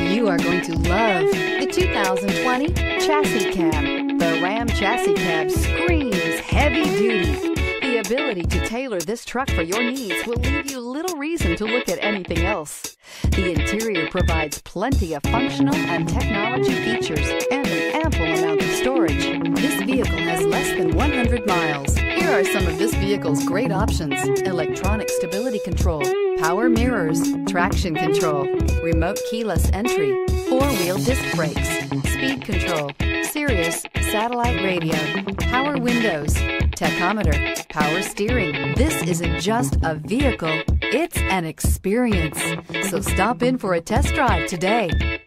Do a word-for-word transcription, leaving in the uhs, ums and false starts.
You are going to love the two thousand twenty Chassis Cab. The Ram Chassis Cab screams heavy duty. The ability to tailor this truck for your needs will leave you little reason to look at anything else. The interior provides plenty of functional and technology features and an ample amount of storage. This vehicle has less than one hundred miles. Here are some of this vehicle's great options: electronic stability control, power mirrors, traction control, remote keyless entry, four-wheel disc brakes, speed control, Sirius satellite radio, power windows, tachometer, power steering. This isn't just a vehicle, it's an experience. So stop in for a test drive today.